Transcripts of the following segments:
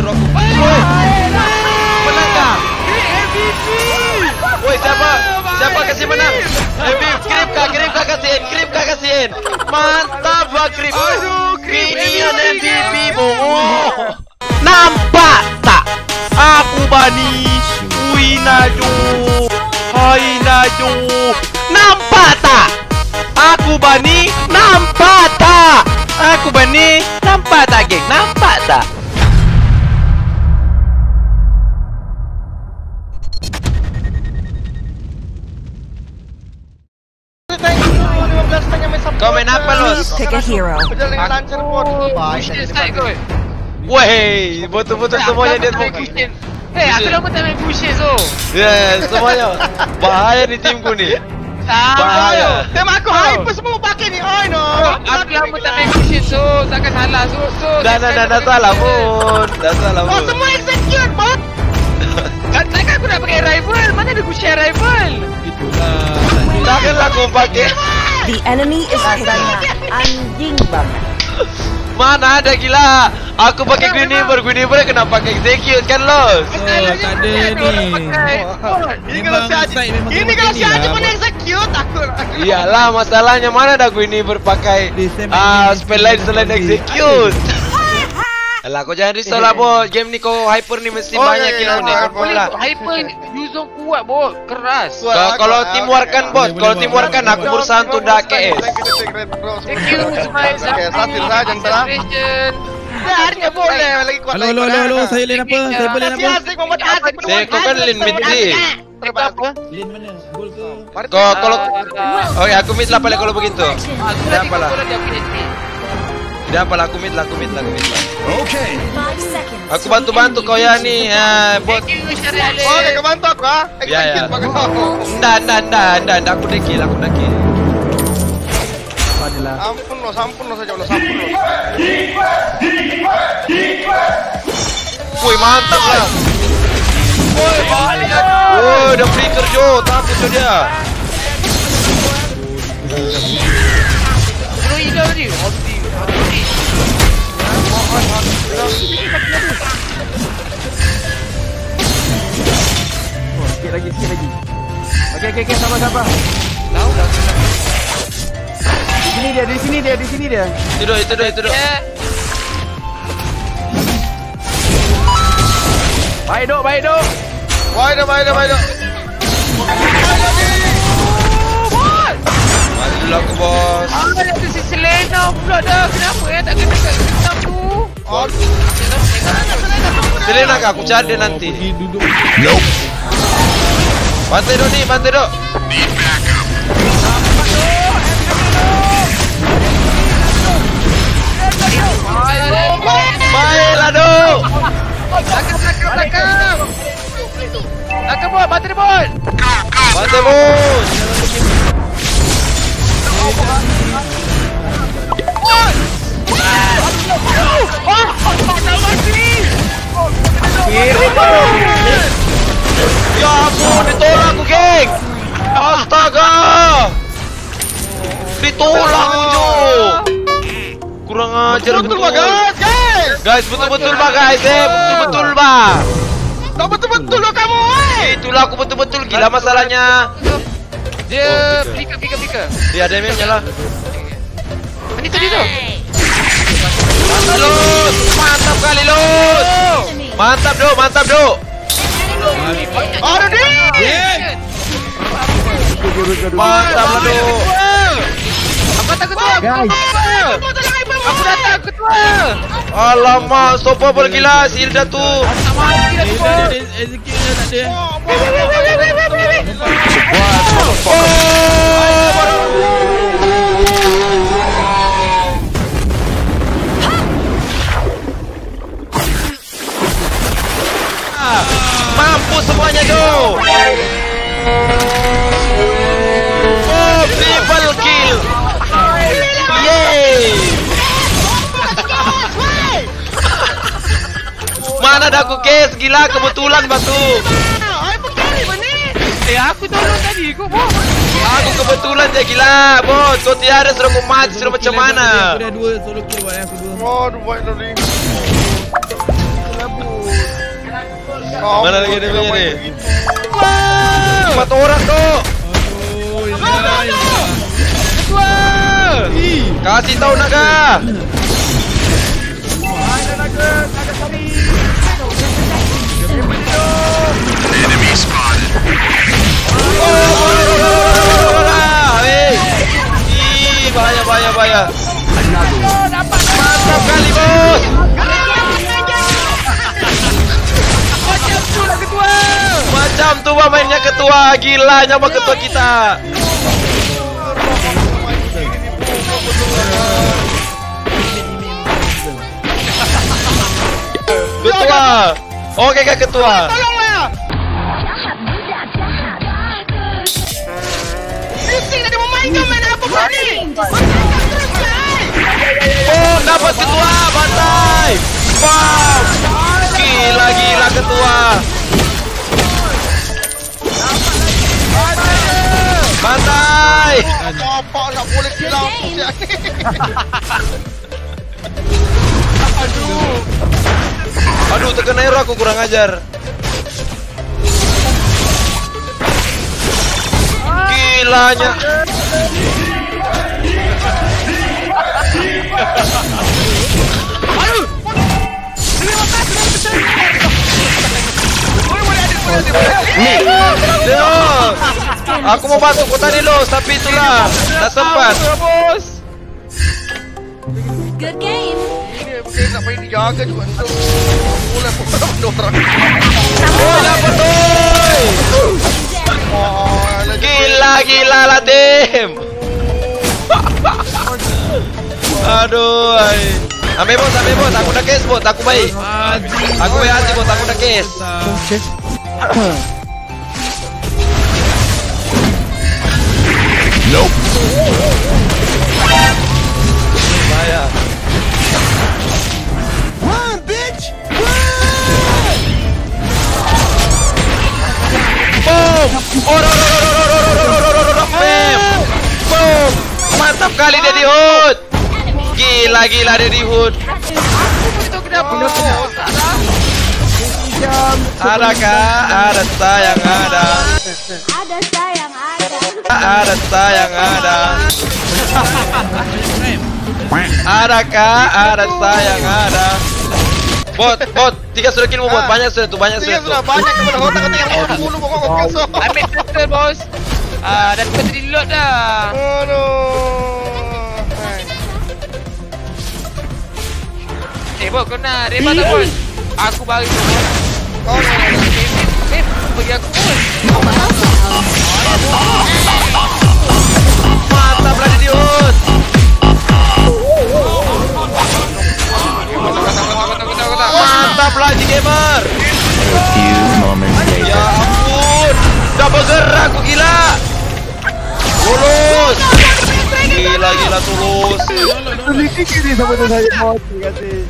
Roku. Woi, menang. MVP. Woi, siapa kasih menang? MVP Krip kah kasihin, Mantap Bang Krip. Aduh, Krip MVP bohong. Nampak tak? Aku bani Winaju. Hai Naju. Nampak tak? Aku bani nampak tak? Aku bani nampak tak geng? Nampak tak? Kau main apa los? Woi, betul-betul semuanya dia pusing. Hei, aku dah pun tak main pusing so. Yes, semuanya bahaya di timku ni. Bahaya. Tema aku hyper semua pakai ni. Oh no. Aku lama tak main pusing so, takkan salah so. Dah salah pun. Oh semua execute bot. Takkan aku nak pakai rival. Mana ada pusing rival? Itulah. Takkanlah aku pakai. The enemy is anjing bang. Mana ada gila. Aku pakai Green Neighbor kena pakai execute kan los. Tak ada ni. Ini kalau si Haji pun execute aku. Iyalah masalahnya mana ada Green Neighbor pakai spell lain selain execute. Alah kau jangan risau lah bos. Game ni kau hyper ni mesti banyak kilo ni. Hyper Yuzong kuat bos. Keras. Kalau tim warkan bos. Kalau tim warkan aku berusaha untuk dah KS. Thank you semua. Satir saja jangan. Harinya boleh lagi kuat. Halo saya lane apa? Saya kan lane mid ni. Apa? Lane mana? Gol ke? Kalau okey aku mid lah paling kalau begitu. Dah apalah. Aku mid lah. Okey. Aku bantu kau ya ni. Bot. Okey kau bantu aku ah. Execute pakai kau. Dah aku dekil. Adalah. Ampun lo saja. Woi mantap lah. Woi bahaya. Woi dah flicker Jo, takut tu dia. Sikit lagi. Okey sabar. Dah. Di sini dia. Itu duduk. Baik dok. Baik dok. Malah ke bos. Apa dia tu si Selena pula dah. Kenapa tak kena dekat aku? Selena ke aku cari nanti. Duduk. Nope. Bantai dok ni. Baiklah dok. Takkan buat, bantai bot. Ya ampun, ditolak aku geng. Astaga. Ditolak aku. Kurang ajar betul-betul bah guys. Tak betul-betul lah kamu oi. Itulah aku betul-betul gila masalahnya. Dia pika. Dia ada damage lah. Ini tadi tu. Mantap kali los. Mantap dok. Ada dia. Mantap dok. Apa takut tu? Aku dah takut lah. Alamak, sopo bergila si Hilda tu. Ezekil dah tak ada. Mampus semuanya tu. Oh, triple kill. Yeay. Mana dah aku kes gila kebetulan batu. Aku tolong tadi kau bos. Aku kebetulan je gila bos. Kau tiada suruh aku mati suruh macam mana. Aku dah 2 solo kill buat aku 2. Oh, buat tadi. Kenapa? Mana lagi ada punya nih? Wow, 4 orang tuh. Aduh, ini wow. Kasih tahu naga. Ada naga, naga kami. Enemy spotted. Bahaya, bahaya, bahaya. Mantap kali bos. Macam tuh mainnya ketua, gilanya sama ketua kita. Ketua. Oke kak ketua. Oh, dapat ketua, bantai. Wow, gila gila ketua. Bantai. Aduh. Aduh, terkena error aku, kurang ajar. Gilanya. Aduh. Aku mau bantu kau tadi los, tapi itulah tak sempat. Good game. Ini mungkin nak main dijaga juga tu. Boleh potong dorang. Oh dapat toy. Gila gila lah tim. Aduh. Ambil bot, aku dah case bot, aku baik. Aku baik hati bot, aku dah case. Nope. Bahaya. Run, bitch. Run. Boom. Boom. Mantap kali Daddy Hood. Gila gila Daddy Hood. Ada kak, ada sayang ada. Ada sayang ada. Ada sayang ada. Ada kak, ada sayang ada. Bot, bot, 3 sudah kill bot, banyak sudah tuh, banyak sudah. Banyak kepala otak ketika mau bunuh pokok kesel. Ambil pistol bos. Ah, dan kita di load dah. Aduh. Eh bot, kau nak rebat tak bos? Aku bagi bot. Oh, bagi aku pun. Mantap lagi diut. Mantap lagi gamer. Ya ampun, dah bergerak aku gila. Tulus, gila gila tulus. Tulisi kiri sama dengan saya. Terima kasih.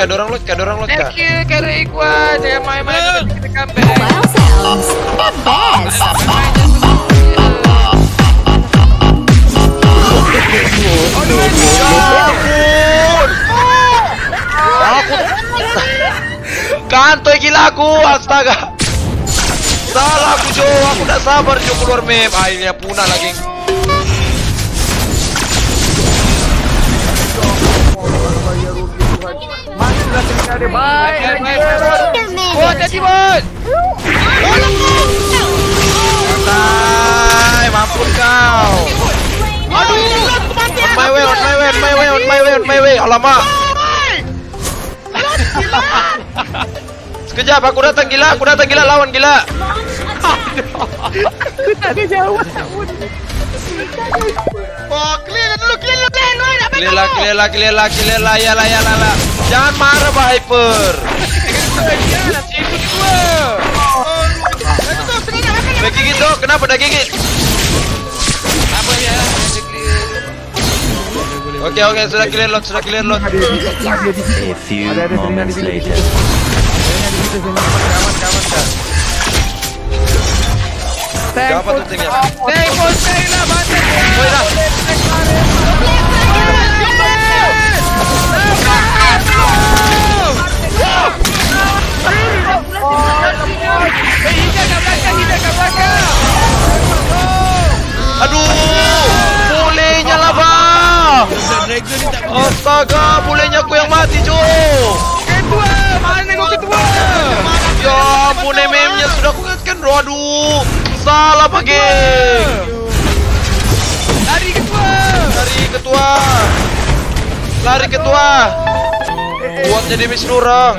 Dorang load kah? Thank you, Kari Iqbal. Jangan main-main, kita comeback. Wow, sounds the best. Kantoi gila aku, astaga. Salah aku Jo, aku tak sabar Jo keluar map. Akhirnya punah lagi. Ada baik. Bot tadi bot. Bantai, mampus kau. Aduh, on my way. Alamak. Sekejap, aku datang gila lawan gila. Aku tak ada jawab. Oh, clear lah, ya lah. Jangan marah Hyper. Gigit dong, kenapa dah gigit? Apa ya? Oke, sudah clear lot. A few moments later. Kawan. Dapat pentingnya. Tengok. sama, geng. Lari ketua. Lari ketua. Lari ketua. Buat jadi miss lurang.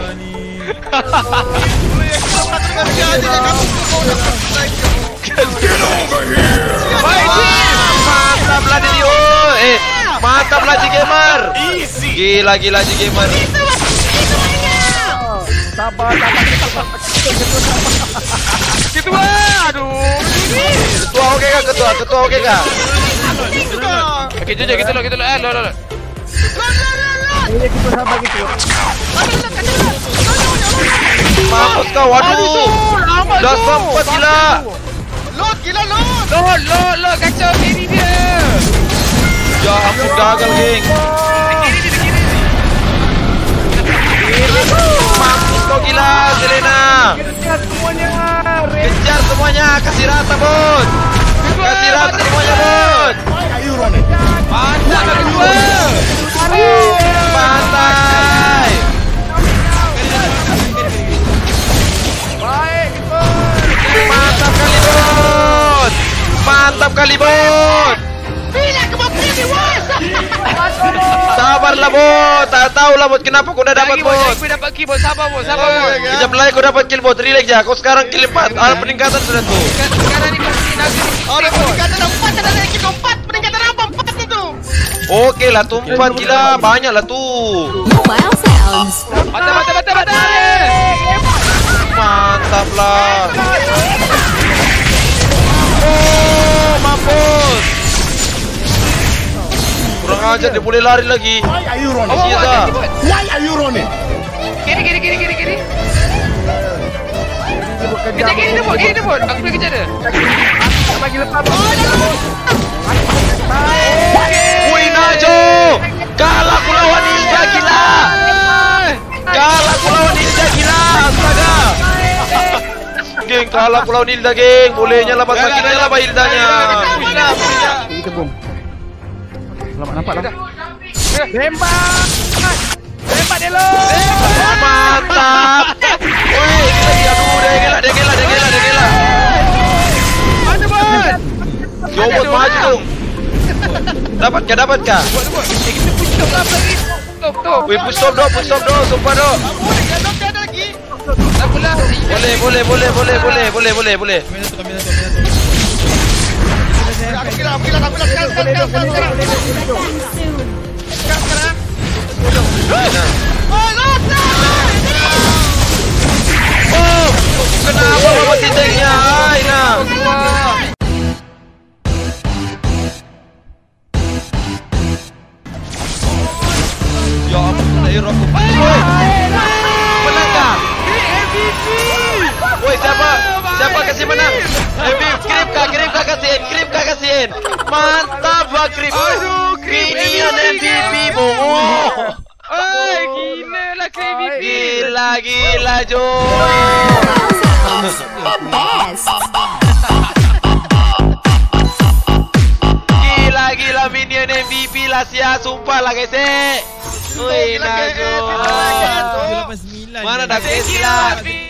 Mantap lah jadi oh. Mantap lah gamer. Gila gila si gamer. Sabar, ketua, aduh. Ketua oke kah ketua? Ketua oke kah? Gitu aja gitu loh, gitu loh. Lo. Iya kita sama gitu. Mampus kau, waduh. Udah sempat gila. Lot gila lot. Lo kacau ini dia. Ya aku gagal, geng. Mampus kau gila, Selena. Kejar semuanya, kasih rata, Bud. Kasih rata semuanya, Bud. Mantap kedua. Pantai. Mantap kali, Bud. Mantap kali, Bud. Sabarlah, Bot. Tak tahulah, Bot, kenapa kau udah dapat, Bot. Aku dapat kill, Bot. Sabar, Bot. Kejap lagi kau dapat kill, Bot. Relax ya. Kau sekarang kill 4. Peningkatan sudah tuh. Sekarang ini kau kill lagi. Ada peningkatan 4, ada lagi kill 4. Peningkatan apa? 4 itu. Oke lah, tuh 4 gila. Banyak lah tuh. Mantap. Mantap lah. Oh, mampus. Kurang ajar dia boleh lari lagi. Why are you running? Kiri. Kejar kiri depot. Aku boleh kejar dia. Bagi lepas. Winajo. Kalah aku lawan Ninja gila. Astaga. Geng, kalah aku lawan Hilda, geng. Bolehnya lah bahasa kita lah bahasa Hildanya. Itu bom. Nampak. Tembak dia lo. Mantap. Woi, dia gila. Mana, Bos? Coba maju dong. Dapat kah? Kita push stop lagi. Push stop dong, sumpah dong. Ada lagi. Boleh. Siapa kasih menang? Krip kasihin. Mantap Bang Krip. Aduh, Krip MVP bohong. Gila lah Krip. Gila Jo. Gila minion MVP lah sia, sumpah lah guys. Woi, Jo. Mana dah guys lah.